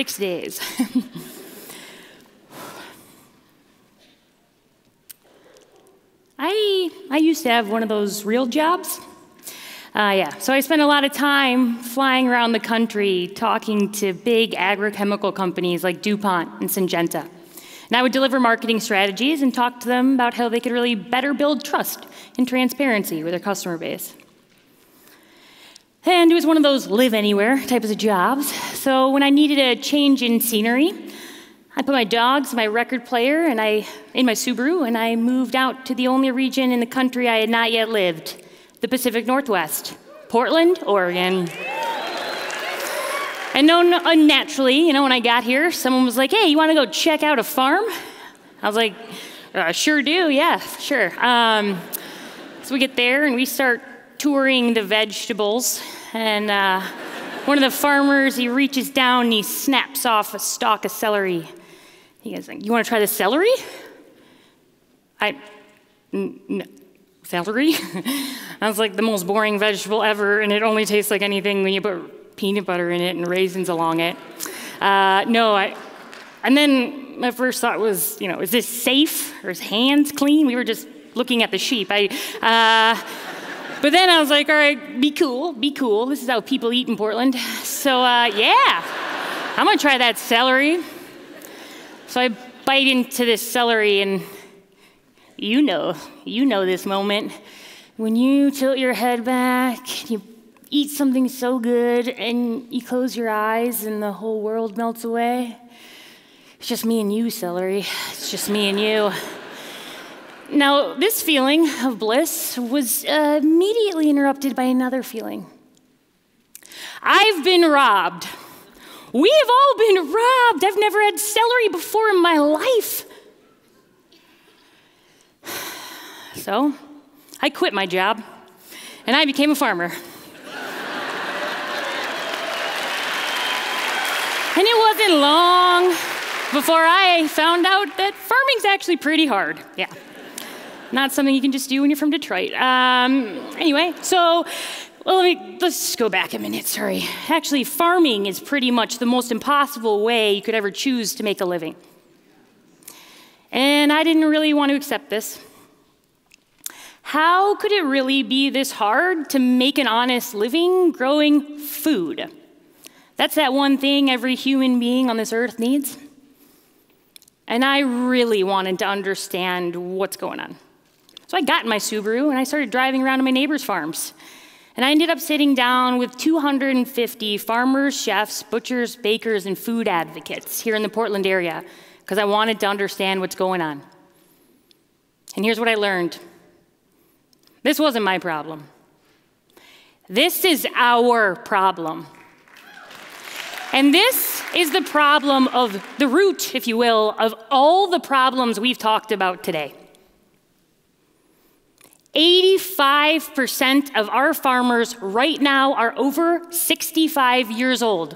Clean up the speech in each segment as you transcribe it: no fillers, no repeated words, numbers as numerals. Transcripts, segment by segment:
6 days. I used to have one of those real jobs. So I spent a lot of time flying around the country talking to big agrochemical companies like DuPont and Syngenta. And I would deliver marketing strategies and talk to them about how they could really better build trust and transparency with their customer base. And it was one of those live anywhere types of jobs. So when I needed a change in scenery, I put my dogs in my record player and in my Subaru, and I moved out to the only region in the country I had not yet lived, the Pacific Northwest, Portland, Oregon. And unnaturally, you know, when I got here, someone was like, "Hey, you want to go check out a farm?" I was like, "Sure do, yeah, sure." So we get there and we start touring the vegetables, and one of the farmers, he reaches down and he snaps off a stalk of celery. He goes, "You want to try the celery?" No. Celery? That's like the most boring vegetable ever, and it only tastes like anything when you put peanut butter in it and raisins along it. And then my first thought was, you know, is this safe? Are his hands clean? We were just looking at the sheep. But then I was like, all right, be cool, be cool. This is how people eat in Portland. So yeah, I'm gonna try that celery. So I bite into this celery, and you know this moment when you tilt your head back, you eat something so good, and you close your eyes and the whole world melts away. It's just me and you, celery. It's just me and you. Now, this feeling of bliss was immediately interrupted by another feeling. I've been robbed. We have all been robbed. I've never had celery before in my life. So I quit my job, and I became a farmer. And it wasn't long before I found out that farming's actually pretty hard. Yeah, not something you can just do when you're from Detroit. Let's just go back a minute, sorry. Actually, farming is pretty much the most impossible way you could ever choose to make a living. And I didn't really want to accept this. How could it really be this hard to make an honest living growing food? That's that one thing every human being on this earth needs. And I really wanted to understand what's going on. So I got in my Subaru and I started driving around to my neighbors' farms. And I ended up sitting down with 250 farmers, chefs, butchers, bakers, and food advocates here in the Portland area, because I wanted to understand what's going on. And here's what I learned. This wasn't my problem. This is our problem. And this is the problem of the root, if you will, of all the problems we've talked about today. 85% of our farmers right now are over 65 years old.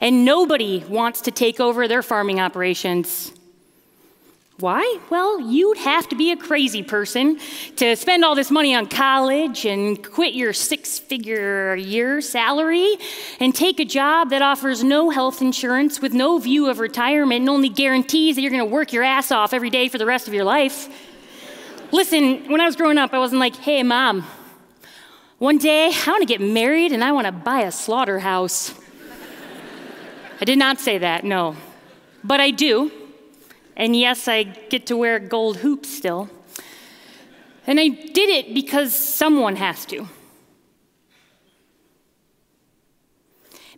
And nobody wants to take over their farming operations. Why? Well, you'd have to be a crazy person to spend all this money on college and quit your six-figure year salary and take a job that offers no health insurance with no view of retirement and only guarantees that you're going to work your ass off every day for the rest of your life. Listen, when I was growing up, I wasn't like, "Hey, Mom, one day I want to get married and I want to buy a slaughterhouse." I did not say that, no. But I do. And yes, I get to wear gold hoops still. And I did it because someone has to.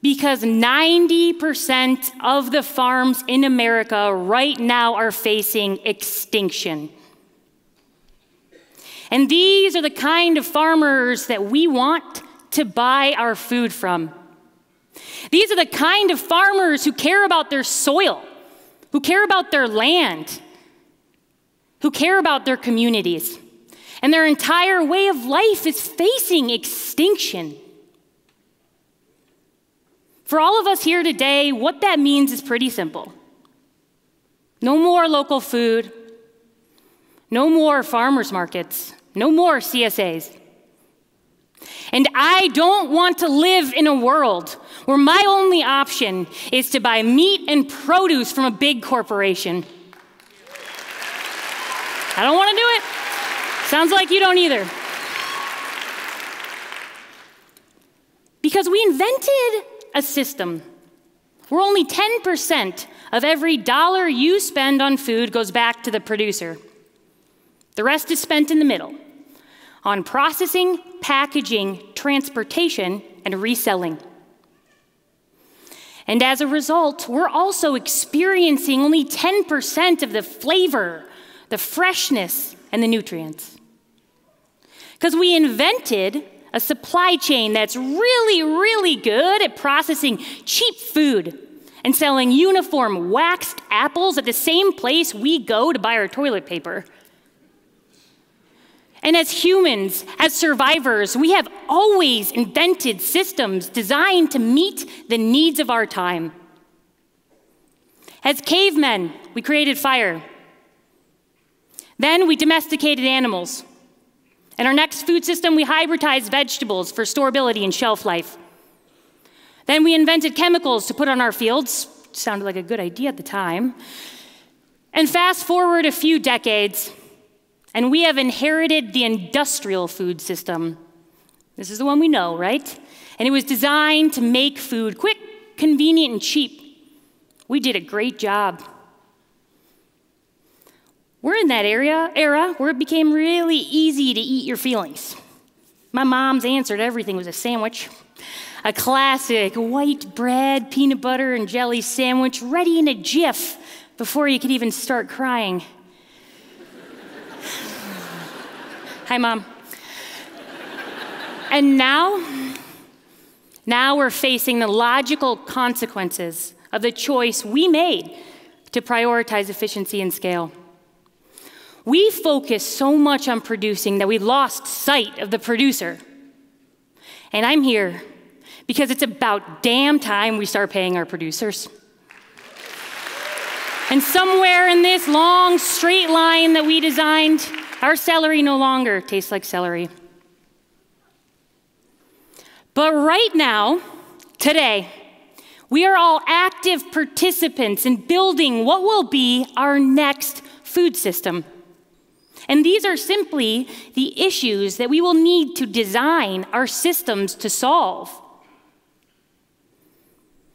Because 90% of the farms in America right now are facing extinction. And these are the kind of farmers that we want to buy our food from. These are the kind of farmers who care about their soil, who care about their land, who care about their communities. And their entire way of life is facing extinction. For all of us here today, what that means is pretty simple. No more local food, no more farmers markets, no more CSAs. And I don't want to live in a world where my only option is to buy meat and produce from a big corporation. I don't want to do it. Sounds like you don't either. Because we invented a system where only 10% of every dollar you spend on food goes back to the producer. The rest is spent in the middle on processing, packaging, transportation, and reselling. And as a result, we're also experiencing only 10% of the flavor, the freshness, and the nutrients. Because we invented a supply chain that's really, really good at processing cheap food and selling uniform waxed apples at the same place we go to buy our toilet paper. And as humans, as survivors, we have always invented systems designed to meet the needs of our time. As cavemen, we created fire. Then we domesticated animals. In our next food system, we hybridized vegetables for storability and shelf life. Then we invented chemicals to put on our fields. Sounded like a good idea at the time. And fast forward a few decades, and we have inherited the industrial food system. This is the one we know, right? And it was designed to make food quick, convenient, and cheap. We did a great job. We're in that era where it became really easy to eat your feelings. My mom's answer to everything was a sandwich. A classic white bread, peanut butter, and jelly sandwich ready in a jiff before you could even start crying. Hi, Mom. And now we're facing the logical consequences of the choice we made to prioritize efficiency and scale. We focused so much on producing that we lost sight of the producer. And I'm here because it's about damn time we start paying our producers. And somewhere in this long straight line that we designed, our celery no longer tastes like celery. But right now, today, we are all active participants in building what will be our next food system. And these are simply the issues that we will need to design our systems to solve.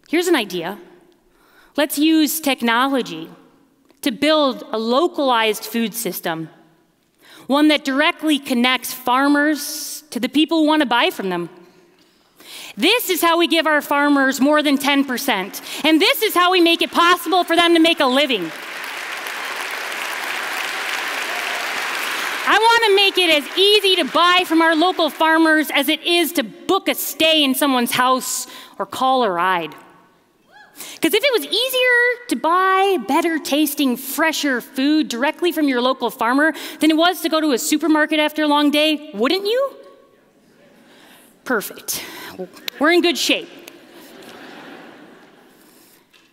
Here's an idea. Let's use technology to build a localized food system. One that directly connects farmers to the people who want to buy from them. This is how we give our farmers more than 10%, and this is how we make it possible for them to make a living. I want to make it as easy to buy from our local farmers as it is to book a stay in someone's house or call a ride. Because if it was easier to buy better tasting, fresher food directly from your local farmer than it was to go to a supermarket after a long day, wouldn't you? Perfect. We're in good shape.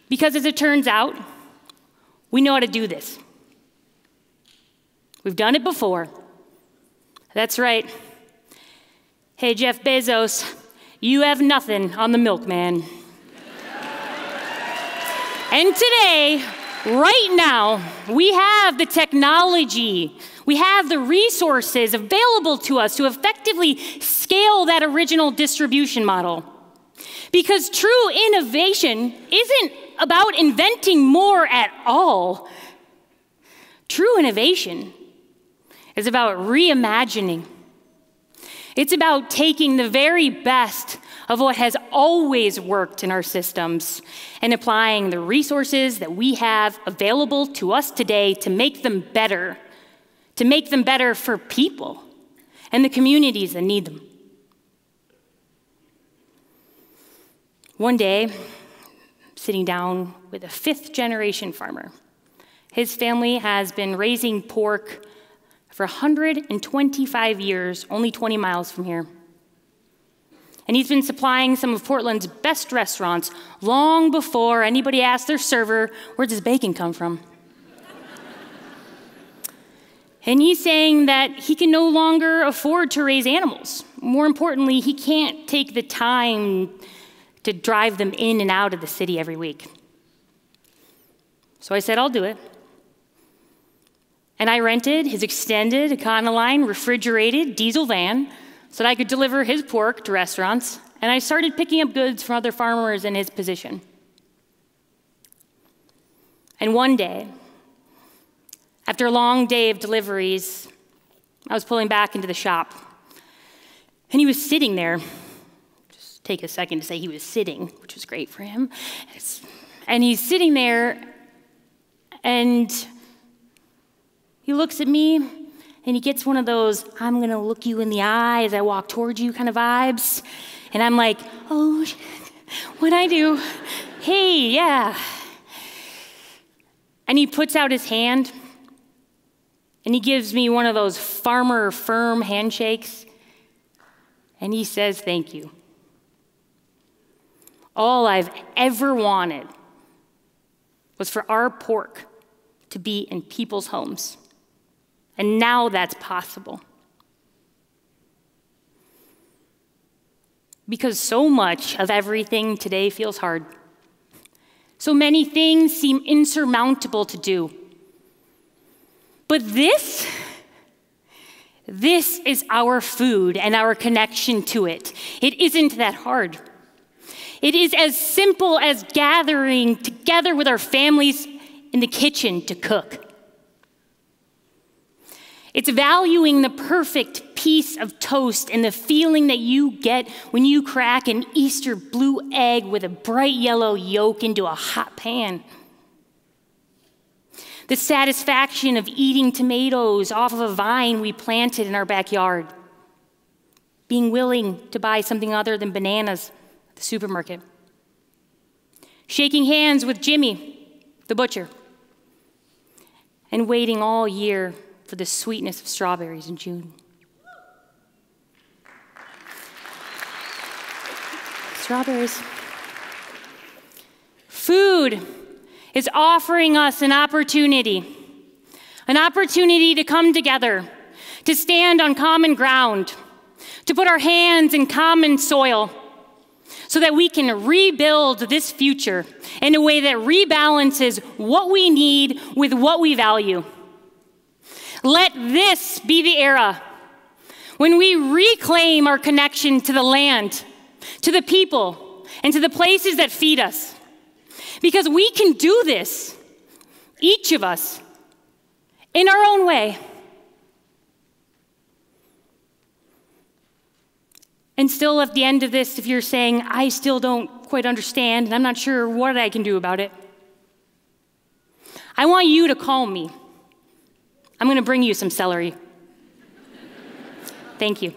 Because as it turns out, we know how to do this. We've done it before. That's right. Hey, Jeff Bezos, you have nothing on the milkman. And today, right now, we have the technology, we have the resources available to us to effectively scale that original distribution model. Because true innovation isn't about inventing more at all. True innovation is about reimagining. It's about taking the very best of what has always worked in our systems and applying the resources that we have available to us today to make them better for people and the communities that need them. One day, sitting down with a fifth-generation farmer. His family has been raising pork for 125 years, only 20 miles from here. And he's been supplying some of Portland's best restaurants long before anybody asked their server, where does bacon come from? And he's saying that he can no longer afford to raise animals. More importantly, he can't take the time to drive them in and out of the city every week. So I said, I'll do it. And I rented his extended Econoline refrigerated diesel van so that I could deliver his pork to restaurants, and I started picking up goods from other farmers in his position. And one day, after a long day of deliveries, I was pulling back into the shop, and he was sitting there. Just take a second to say he was sitting, which was great for him. And he's sitting there, and he looks at me, and he gets one of those, I'm gonna look you in the eye as I walk toward you kind of vibes. And I'm like, oh, what'd I do? Hey, yeah. And he puts out his hand, and he gives me one of those farmer firm handshakes, and he says, thank you. All I've ever wanted was for our pork to be in people's homes. And now that's possible. Because so much of everything today feels hard. So many things seem insurmountable to do. But this is our food and our connection to it. It isn't that hard. It is as simple as gathering together with our families in the kitchen to cook. It's valuing the perfect piece of toast and the feeling that you get when you crack an Easter blue egg with a bright yellow yolk into a hot pan. The satisfaction of eating tomatoes off of a vine we planted in our backyard. Being willing to buy something other than bananas at the supermarket. Shaking hands with Jimmy, the butcher. And waiting all year for the sweetness of strawberries in June. Strawberries. Food is offering us an opportunity to come together, to stand on common ground, to put our hands in common soil, so that we can rebuild this future in a way that rebalances what we need with what we value. Let this be the era when we reclaim our connection to the land, to the people, and to the places that feed us. Because we can do this, each of us, in our own way. And still at the end of this, if you're saying, I still don't quite understand, and I'm not sure what I can do about it, I want you to call me. I'm going to bring you some celery. Thank you.